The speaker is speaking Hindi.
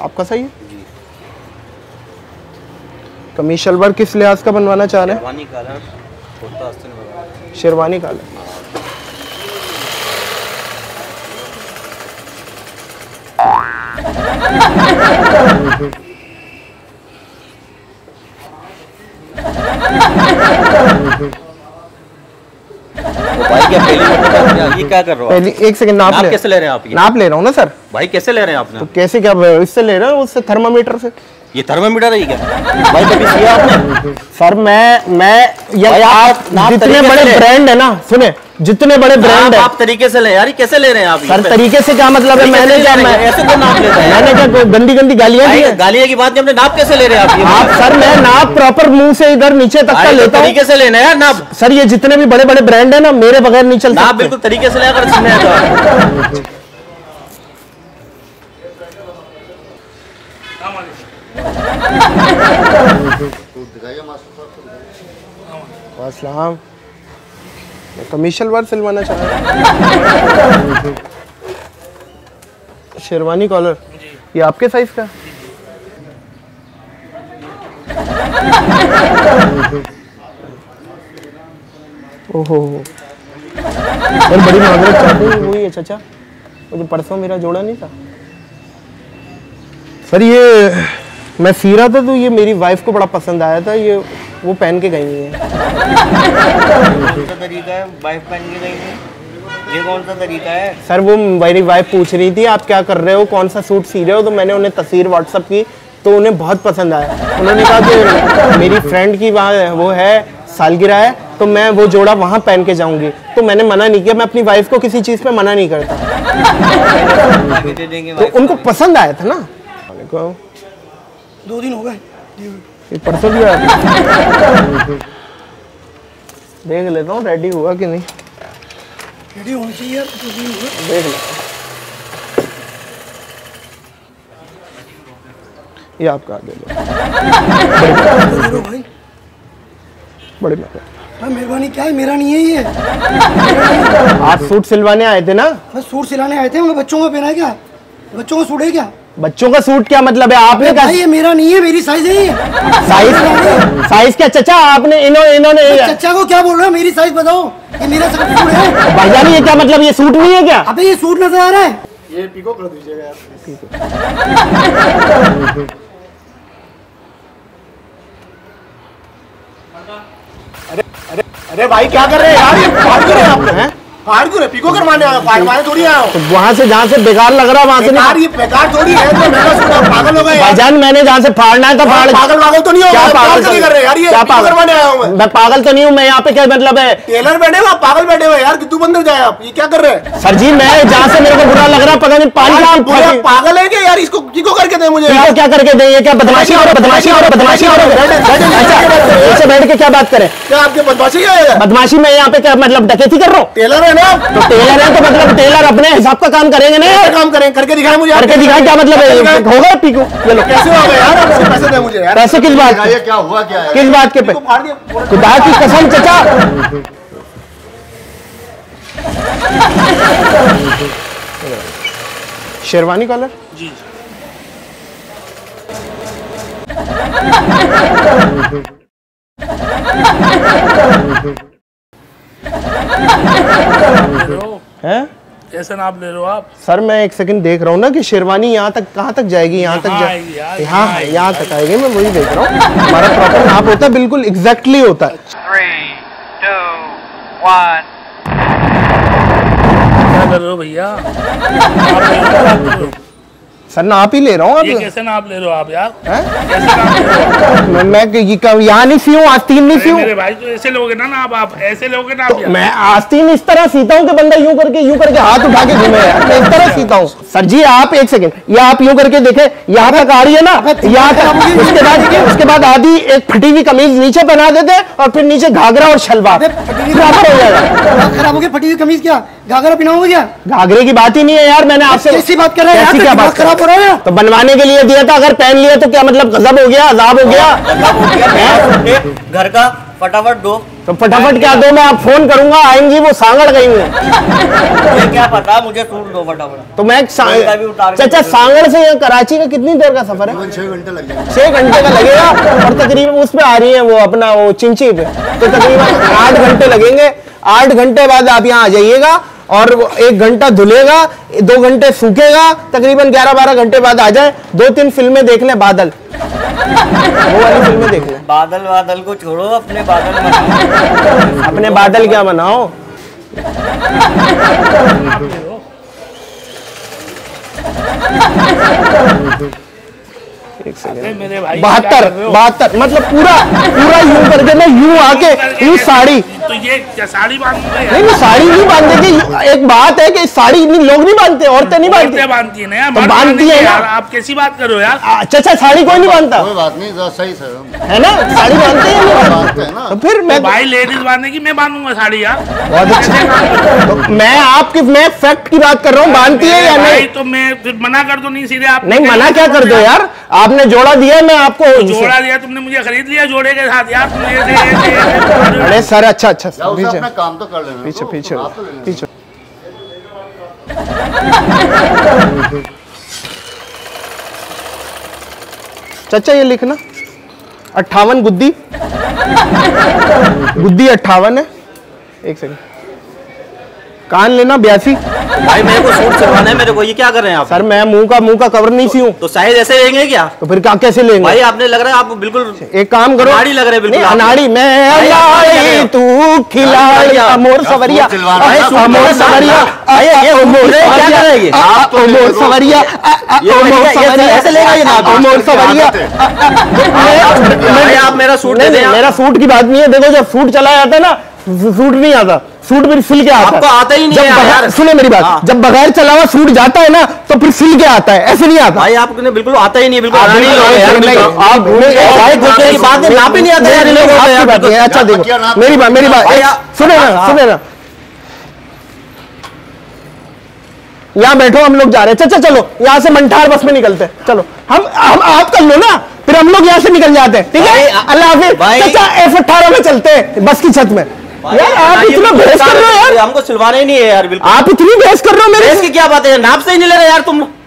आपका सही है। कमीज शलवार किस लिहाज का बनवाना चाह रहे हैं? शेरवानी काला। क्या कर रहा हूँ? एक सेकंड, नाप कैसे ले रहे हैं आप? ये नाप ले रहा हूँ ना सर। भाई कैसे ले रहे हैं आपने? तो कैसे क्या इससे ले रहे हो? उससे थर्मामीटर से। ये थर्मामीटर है क्या भाई? कभी किया आपने? सर मैं आप जितने बड़े ब्रांड है ना, सुने जितने बड़े ब्रांड है आप तरीके से ले। यार कैसे ले रहे हैं आप? सर तरीके से क्या मतलब है? मैंने क्या ऐसे को नाप लेता है? मैंने क्या गंदी गंदी गालियां दी है? गालियां की बात नहीं, हमने नाप कैसे ले रहे हैं आप? सर मैं नाप प्रॉपर मुंह से इधर नीचे तक का लेता हूं। तरीके से लेना है नाप। सर ये जितने भी बड़े बड़े ब्रांड है ना, मेरे बगैर नहीं चलता। नाप बिल्कुल तरीके से ले। अगर असलाम कमीज सलवार सिलवाना चाह रहा हूँ। शेरवानी कॉलर ये आपके साइज का? ओहो यार बड़ी मांगरत चाहती हुई है चाचा। मुझे परसों मेरा जोड़ा नहीं था सर। ये मैं सी रहा था तो ये मेरी वाइफ को बड़ा पसंद आया था। ये वो पहन के गई है। कौन सा तरीका है? वाइफ पहन के गई है, ये कौन सा तरीका है? सर वो मेरी वाइफ पूछ रही थी आप क्या कर रहे हो, कौन सा सूट सी रहे हो, तो मैंने उन्हें तस्वीर व्हाट्सअप की तो उन्हें बहुत पसंद आया। उन्होंने कहा कि मेरी फ्रेंड की वहाँ वो है सालगिरह है तो मैं वो जोड़ा वहाँ पहन के जाऊँगी। तो मैंने मना नहीं किया। मैं अपनी वाइफ को किसी चीज़ पर मना नहीं करता। तो उनको पसंद आया था ना। 2 दिन हो गए। परसों भी देख लेता हूँ रेडी हुआ कि नहीं। रेडी होना चाहिए, देख लेता हूँ। ये आपका दे दो भाई। बड़ी मेहरबानी। क्या है? मेरा नहीं है ये। आप सूट सिलवाने आए थे ना? सूट सिलाने आए थे। उन्हें बच्चों को पहना क्या? बच्चों को सूट है क्या? बच्चों का सूट क्या मतलब है? आपने कहा ये मेरा नहीं है, मेरी साइज नहीं है। साइज क्या चचा? आपने इन्होंने चचा को क्या बोल रहे हो? मेरी साइज बताओ। ये मेरा सूट है भाईजान। ये क्या मतलब? ये सूट नहीं है क्या? अबे ये सूट नजर आ रहा है। ये पीको कर दीजिएगा यार। अरे अरे अरे भाई क्या कर रहे हैं यार? ये फाड़ क्यों रहे हैं आप? हैं फाड़ क्यों रहे? पीको करवाने आया। फाड़ मारने थोड़ी आया हूं। वहां से जहां से बेकार लग रहा है वहां से यार। ये बेकार थोड़ी है। तो मेरा सूट पागल हो गए भाईजान। मैंने जहां से फाड़ना है तो फाड़। पागल वागल तो नहीं हो? क्या पागल नहीं कर रहे यार? ये पागल करवाने आया हूं। मैं पागल तो नहीं हूं। मैं यहां पे क्या मतलब है? टेलर बैठे हो आप? पागल बैठे हो यार। कितु बंदर जाए आप? ये क्या कर रहे हैं? सर जी मैं जहां से मेरे को बुरा लग रहा है पता नहीं पागल पागल है क्या यार? इसको पीको करके दे मुझे। इसको क्या करके दे? ये क्या बदमाशी हो रहा है? बदमाशी हो रहा है। बदमाशी हो रहा है। ऐसे बैठ के क्या बात करें? क्या आपके बदमाशी है? बदमाशी मैं यहां पे क्या मतलब डकैती कर रहा हूं? टेलर है ना तो टेलर है तो मतलब टेलर अपने हिसाब का काम करेंगे ना। काम करेंगे करके दिखाए मुझे। करके दिखाए क्या मतलब है? होगा पीको चलो कैसे होगा यार? आपसे पैसे दे मुझे यार। पैसे किस बात? ये क्या हुआ क्या है? किस बात के पे? खुदा की कसम चचा। शेरवानी कॉलर जी। हैं ऐसा नाप ले रहे हो आप? सर मैं एक सेकंड देख रहा हूँ ना कि शेरवानी यहाँ तक कहाँ तक जाएगी? यहाँ तक जाएगी। हाँ यहाँ तक आएगी। मैं वही देख रहा हूँ। हमारा प्रॉपर नाप होता है, बिल्कुल एग्जैक्टली होता है। 3, 2, 1 क्या कर रहे हो भैया? सर नाप ही ले रहा हूँ। आप ये कैसे नाप ले रहे हो आप यार? कैसे नाप ले? मैं यहाँ नहीं सी हूँ, आस्तीन नहीं सी हूँ। मेरे भाई तो ऐसे लोगे ना नाप। आप ऐसे लोगे नाप? तो मैं आस्तीन इस तरह सीता हूँ कि बंदा यूं करके हाथ उठा के घूमे यार। मैं इस तरह सीता हूँ। सर जी आप एक सेकंड, या आप यूं करके देखे यहाँ तक आ रही है ना, यहाँ तक। उसके बाद आधी एक फटी हुई कमीज नीचे पहना देते और फिर नीचे घाघरा और शलवार बराबर हो जाएगा। खराब हो गया। फटी हुई कमीज क्या घाघरा पहनाओ क्या? घाघरे की बात ही नहीं है यार। मैंने आपसे ऐसी बात कर रहा है तो बनवाने के लिए दिया था। अगर पहन लिया तो क्या मतलब? गजब हो गया, अजाब हो गया। घर का फटाफट दो तो फटाफट क्या दो, मैं आप फोन करूंगा आएंगी, वो सांगड़ गई है क्या पता, मुझे सूट दो फटाफट। तो मैं चाचा सांगड़ से कराची का कितनी देर का सफर है? 6 घंटे लग जाएगा। 6 घंटे का लगेगा और तकरीबन उस पे आ रही है वो अपना वो चिंची पे, तो तकरीबन 8 घंटे लगेंगे। 8 घंटे बाद आप यहाँ आ जाइएगा और 1 घंटा धुलेगा, 2 घंटे सूखेगा, तकरीबन 11-12 घंटे बाद आ जाए। 2-3 फिल्में देख लें, बादल वो वाली फिल्में देख लें। बादल बादल को छोड़ो, अपने बादल बनाओ। अपने बादल क्या बनाओ? एक 72 मतलब पूरा पूरा यूं करके ना यूं आके यूं साड़ी, तो ये क्या साड़ी बांध रहे हैं? नहीं मैं साड़ी नहीं बांधते। एक बात है कि साड़ी लोग नहीं बांधते, औरतें नहीं बांधती है ना, बांधती है यार। आप कैसी बात कर रहे हो यार? अच्छा साड़ी कोई नहीं बांधता, कोई बात नहीं, सही है ना, साड़ी बांधते हैं। फिर मैं भाई लेडीज बांधेगी, मैं बांधूंगा साड़ी यार, बहुत अच्छा। मैं आपकी मैं फैक्ट की बात कर रहा हूँ, बांधती है या नहीं? तो मैं फिर मना कर दो, नहीं सीधे आप नहीं मना क्या कर दो यार, आपने जोड़ा दिया, मैं आपको जोड़ा दिया, तुमने मुझे खरीद लिया जोड़े के साथ यार। अरे सर अच्छा अच्छा अपना काम तो कर लेना, पीछे पीछे पीछे। चाचा ये लिखना 58 गुद्दी, गुद्दी 58 है। एक सेकंड, कान लेना 82। भाई मेरे को सूट सिलवाना है, मेरे को ये क्या कर रहे हैं आप? सर मैं मुंह का कवर नहीं सी हूँ। तो साइज ऐसे लेंगे क्या? तो फिर क्या कैसे लेंगे भाई? आपने लग रहा है आप बिल्कुल एक काम करो, अनाड़ी लग रहे बिल्कुल, अनाड़ी में तू खिलाड़िया मोर सवरिया मोर सवरिया मोर सवरिया ऐसे लेगा मोर सवरिया। आप मेरा सूट, मेरा सूट की बात नहीं है। देखो जब सूट चला जाता है ना, सूट नहीं आता, सूट फिर सिल के आता है। आपको आता ही नहीं है यार, सुने मेरी बात। जब बगैर चला हुआ सूट जाता है ना तो फिर सिल के आता है, ऐसे नहीं आता भाई। आपको बिल्कुल आता ही नहीं, बिल्कुल आप नहीं। अच्छा देखो मेरी बात सुने ना, यहाँ बैठो, हम लोग जा रहे हैं। चाचा चलो यहाँ से मंठार बस में निकलते, चलो हम आप कर लो ना, फिर हम लोग यहाँ से निकल जाते हैं, ठीक है? अल्लाह हाफिज़। चाचा F-18 में चलते हैं बस की छत में। यार आप इतना बहस कर रहे हो यार, हमको सिलवाना ही नहीं है यार बिल्कुल। आप इतनी बहस कर रहे हो मेरे, इसकी क्या बात है? नाप से ही नहीं ले रहे यार तुम।